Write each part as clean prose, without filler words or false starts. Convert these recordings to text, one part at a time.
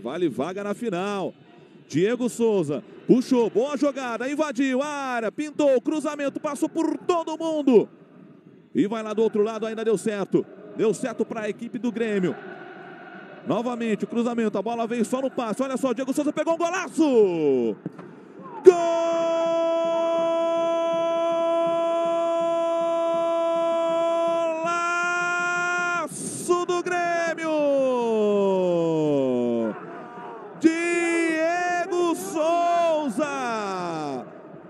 vale vaga na final. Diego Souza puxou, boa jogada, invadiu a área, pintou, cruzamento, passou por todo mundo. E vai lá do outro lado, ainda deu certo. Deu certo para a equipe do Grêmio. Novamente o cruzamento, a bola veio só no passe. Olha só, Diego Souza pegou um golaço! Golaço do Grêmio! Diego Souza!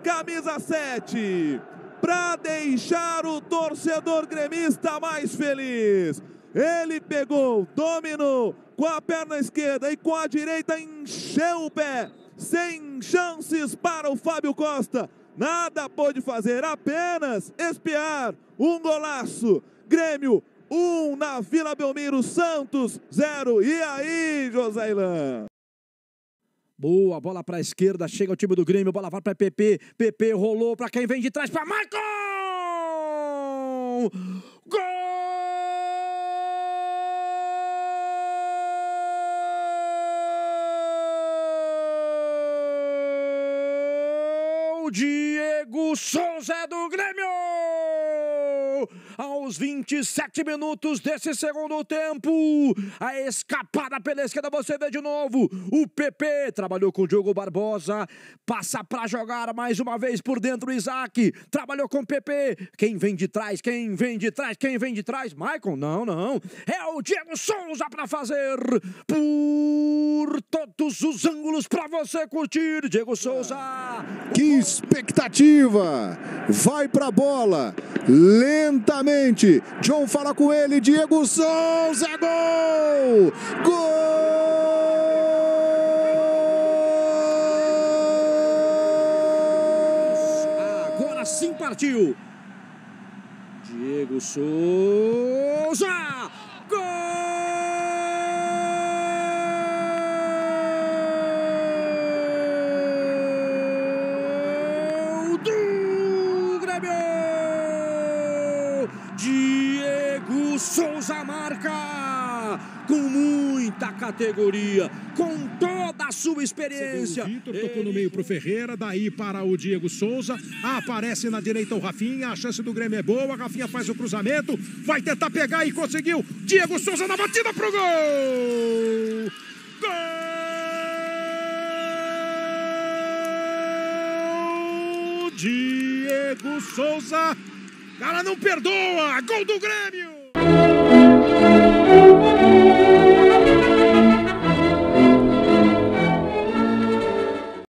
Camisa 7! Para deixar o torcedor gremista mais feliz. Ele pegou, dominou com a perna esquerda e com a direita encheu o pé. Sem chances para o Fábio Costa. Nada pôde fazer, apenas espiar um golaço. Grêmio 1 na Vila Belmiro, Santos 0. E aí, Josailã? Boa, bola para a esquerda, chega o time do Grêmio, bola vai para PP, PP rolou para quem vem de trás, para Michael! Gol! Diego Souza do Grêmio! Aos 27 minutos desse segundo tempo, a escapada pela esquerda, você vê de novo, o PP trabalhou com o Diogo Barbosa, passa para jogar mais uma vez por dentro o Isaac, trabalhou com o PP, quem vem de trás, quem vem de trás, quem vem de trás, Michael, não, é o Diego Souza para fazer, por todos os ângulos para você curtir, Diego Souza. Que expectativa, vai pra bola, lentamente, João fala com ele, Diego Souza, gol! Gol! Agora sim partiu, Diego Souza, gol! Diego Souza marca com muita categoria, com toda a sua experiência. O Vitor tocou no meio para o Ferreira, daí para o Diego Souza, aparece na direita o Rafinha, a chance do Grêmio é boa, Rafinha faz o cruzamento, vai tentar pegar e conseguiu. Diego Souza na batida pro gol! Gol! Diego Souza! Cara, não perdoa! Gol do Grêmio!